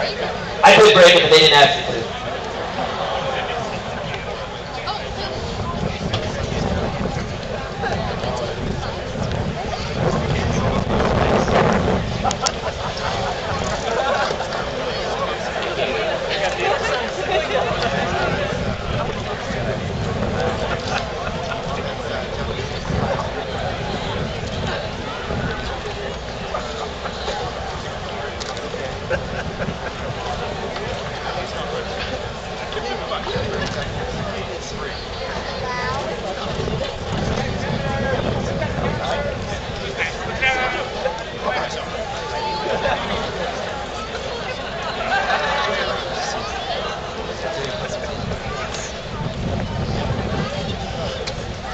I could break it, but they didn't ask me to.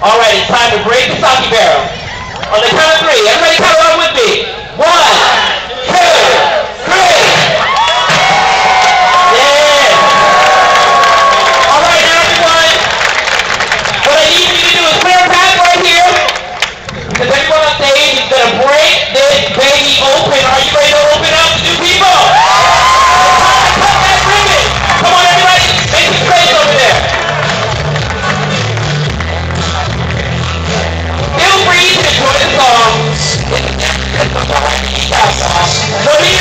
All right, it's time to break the sake barrel. On the count of three, everybody count along with me. 1, 2, 3. Yeah. All right, now everyone, what I need you to do is clear a path right here. Because everyone on stage is going to break this baby open. Are you ready to open up to new people? Cut that ribbon. Come on, everybody, make some space over there. Feel free to enjoy the song.